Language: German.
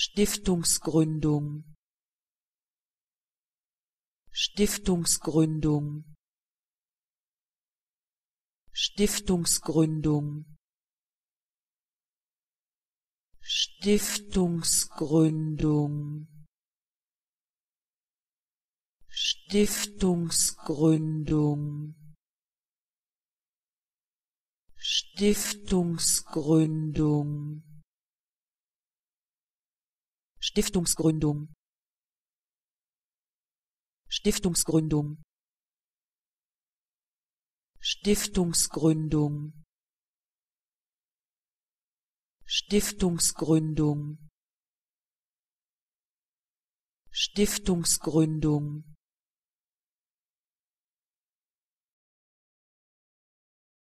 Stiftungsgründung, Stiftungsgründung, Stiftungsgründung, Stiftungsgründung, Stiftungsgründung, Stiftungsgründung, Stiftungsgründung, Stiftungsgründung, Stiftungsgründung, Stiftungsgründung, Stiftungsgründung,